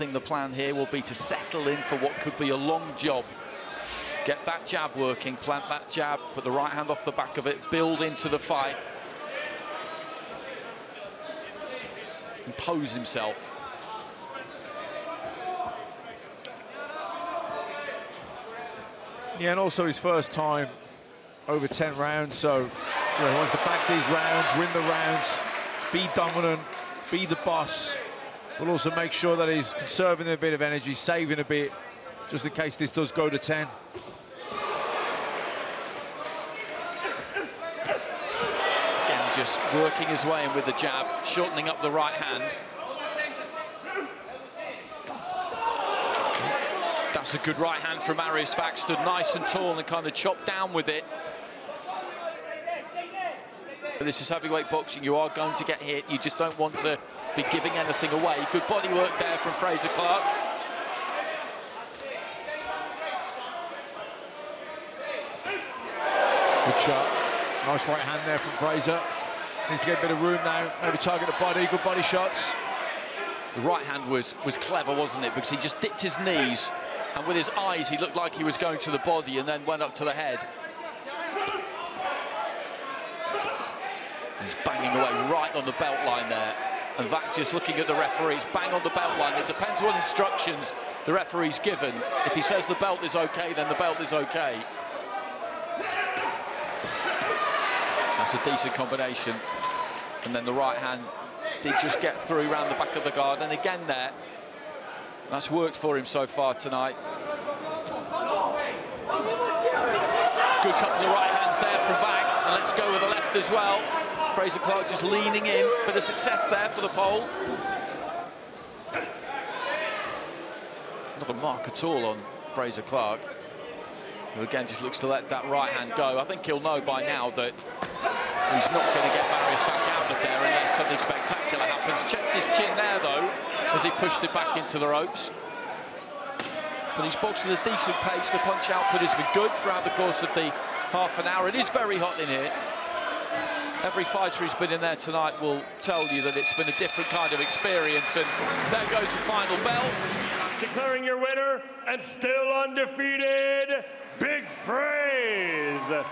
think the plan here will be to settle in for what could be a long job. Get that jab working, plant that jab, put the right hand off the back of it, build into the fight. Impose himself. Yeah, and also his first time over 10 rounds, so you know, he wants to back these rounds, win the rounds, be dominant, be the boss, but also make sure that he's conserving a bit of energy, saving a bit, just in case this does go to 10. Again, just working his way in with the jab, shortening up the right hand. That's a good right hand from Mariusz Wach, stood nice and tall and kind of chopped down with it. This is heavyweight boxing, you are going to get hit, you just don't want to be giving anything away. Good body work there from Frazer Clarke. Good shot, nice right hand there from Frazer. Needs to get a bit of room now, maybe target the body, good body shots. The right hand was clever, wasn't it, because he just dipped his knees. And with his eyes, he looked like he was going to the body and then went up to the head. He's banging away right on the belt line there. And Wach just looking at the referees, bang on the belt line. It depends what instructions the referee's given. If he says the belt is OK, then the belt is OK. That's a decent combination. And then the right hand did just get through round the back of the guard. And again there. That's worked for him so far tonight. Good couple of right hands there from Wach, and let's go with the left as well. Frazer Clarke just leaning in, bit of success there for the pole. Not a mark at all on Frazer Clarke, who again just looks to let that right hand go. I think he'll know by now that he's not going to get Mariusz Wach out of there unless something spectacular happens. Checked his chin there, though, as he pushed it back into the ropes. But he's boxed at a decent pace. The punch output has been good throughout the course of the half an hour. It is very hot in here. Every fighter who's been in there tonight will tell you that it's been a different kind of experience. And there goes the final bell. Declaring your winner and still undefeated, Big Frazer.